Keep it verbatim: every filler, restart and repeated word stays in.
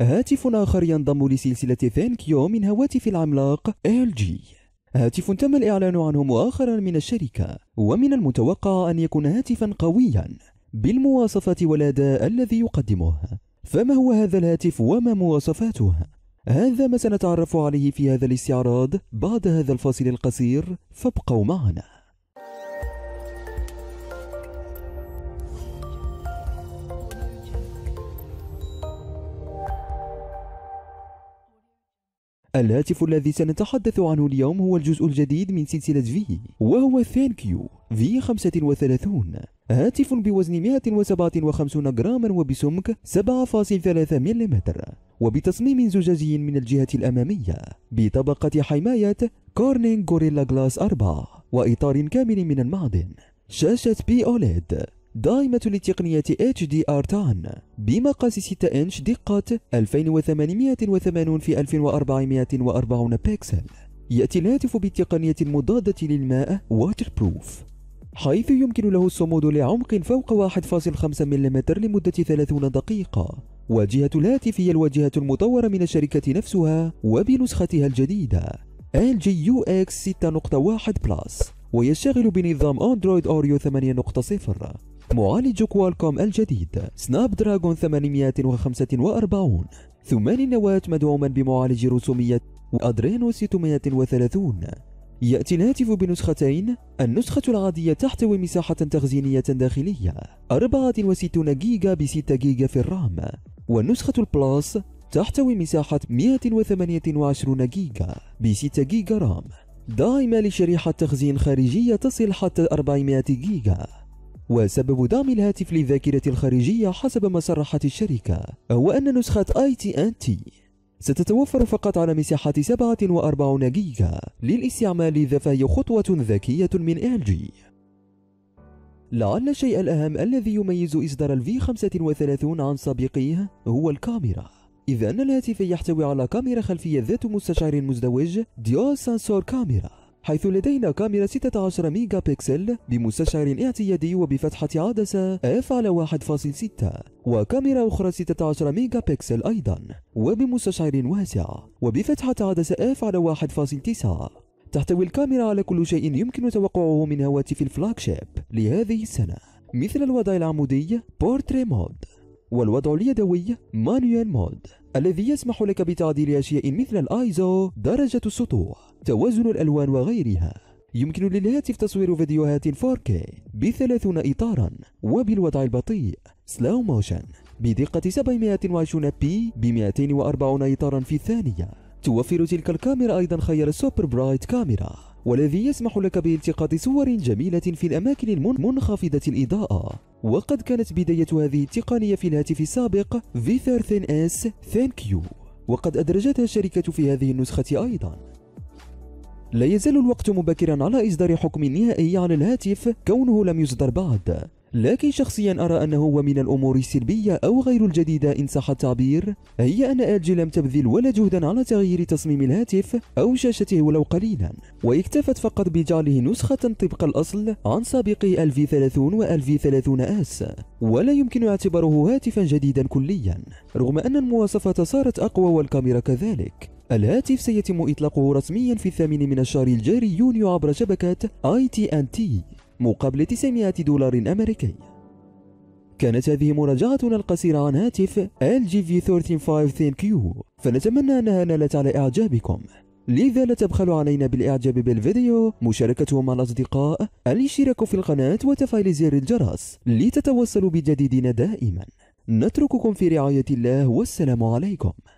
هاتف آخر ينضم لسلسلة ThinkQ من هواتف العملاق إل جي، هاتف تم الإعلان عنه مؤخرا من الشركة، ومن المتوقع أن يكون هاتفا قويا بالمواصفات والأداء الذي يقدمه. فما هو هذا الهاتف وما مواصفاته؟ هذا ما سنتعرف عليه في هذا الاستعراض بعد هذا الفاصل القصير، فابقوا معنا. الهاتف الذي سنتحدث عنه اليوم هو الجزء الجديد من سلسلة في، وهو ThinkQ في خمسة وثلاثين، هاتف بوزن مئة وسبعة وخمسين جراما وبسمك سبعة فاصلة ثلاثة ملم، وبتصميم زجاجي من الجهة الأمامية بطبقة حماية Corning Gorilla Glass أربعة وإطار كامل من المعدن. شاشة بي أوليد داعمة لتقنية إتش دي آر عشرة بمقاس ستة إنش، دقة ألفين وثمانمئة وثمانين في ألفين وأربعمئة وأربعين بكسل. يأتي الهاتف بالتقنية المضادة للماء ووتربروف، حيث يمكن له الصمود لعمق فوق واحد فاصلة خمسة ملم لمدة ثلاثين دقيقة. واجهة الهاتف هي الواجهة المطورة من الشركة نفسها وبنسختها الجديدة إل جي يو إكس ستة نقطة واحد بلس، ويشتغل بنظام أندرويد أوريو ثمانية نقطة صفر. معالج كوالكوم الجديد سناب دراجون ثمانمئة وخمسة وأربعين، ثمان نوات مدعوما بمعالج رسومية وأدرينو ستمئة وثلاثين. يأتي الهاتف بنسختين، النسخة العادية تحتوي مساحة تخزينية داخلية أربعة وستين جيجا ب ستة جيجا في الرام، والنسخة البلاس تحتوي مساحة مئة وثمانية وعشرين جيجا ب ستة جيجا رام، داعمة لشريحة تخزين خارجية تصل حتى أربعمئة جيجا. وسبب دعم الهاتف للذاكرة الخارجية حسب ما صرحت الشركة هو أن نسخة آي تي أند تي ستتوفر فقط على مساحة سبعة وأربعين جيجا للاستعمال، إذا فهي خطوة ذكية من إل جي. لعل الشيء الأهم الذي يميز إصدار الفي خمسة وثلاثين عن سابقيه هو الكاميرا، إذ أن الهاتف يحتوي على كاميرا خلفية ذات مستشعر مزدوج ديوال سنسور كاميرا، حيث لدينا كاميرا ستة عشر ميجا بكسل بمستشعر اعتيادي وبفتحة عدسة اف على واحد فاصلة ستة، وكاميرا أخرى ستة عشر ميجا بكسل أيضا وبمستشعر واسع وبفتحة عدسة اف على واحد فاصلة تسعة. تحتوي الكاميرا على كل شيء يمكن توقعه من هواتف الفلاجشيب لهذه السنة، مثل الوضع العمودي Portrait Mode، والوضع اليدوي Manual Mode الذي يسمح لك بتعديل أشياء مثل الآيزو، درجة السطوع، توازن الألوان وغيرها. يمكن للهاتف تصوير فيديوهات فور كي بثلاثين إطارا وبالوضع البطيء Slow Motion بدقة سبعمئة وعشرين بي بمئتين وأربعين إطارا في الثانية. توفر تلك الكاميرا أيضا خيار Super Bright كاميرا، والذي يسمح لك بالتقاط صور جميلة في الأماكن المنخفضة الإضاءة. وقد كانت بداية هذه التقنية في الهاتف السابق في ثلاثين إس ThinkQ، وقد أدرجتها الشركة في هذه النسخة أيضا. لا يزال الوقت مبكرا على إصدار حكم نهائي على الهاتف كونه لم يصدر بعد، لكن شخصيا أرى أنه ومن الأمور السلبية أو غير الجديدة إن صح التعبير، هي أن إل جي لم تبذل ولا جهدا على تغيير تصميم الهاتف أو شاشته ولو قليلا، واكتفت فقط بجعله نسخة طبق الأصل عن سابقي إل في ثلاثين و إل في ثلاثين إس، ولا يمكن اعتباره هاتفا جديدا كليا، رغم أن المواصفات صارت أقوى والكاميرا كذلك. الهاتف سيتم إطلاقه رسميا في الثامن من الشهر الجاري يونيو عبر شبكة آي تي أند تي مقابل تسعمئة دولار أمريكي. كانت هذه مراجعتنا القصيرة عن هاتف إل جي في خمسة وثلاثين ThinkQ، فنتمنى أنها نالت على إعجابكم، لذا لا تبخلوا علينا بالإعجاب بالفيديو، مشاركته مع الأصدقاء، الاشتراك في القناة وتفعيل زر الجرس لتتوصلوا بجديدنا دائما. نترككم في رعاية الله، والسلام عليكم.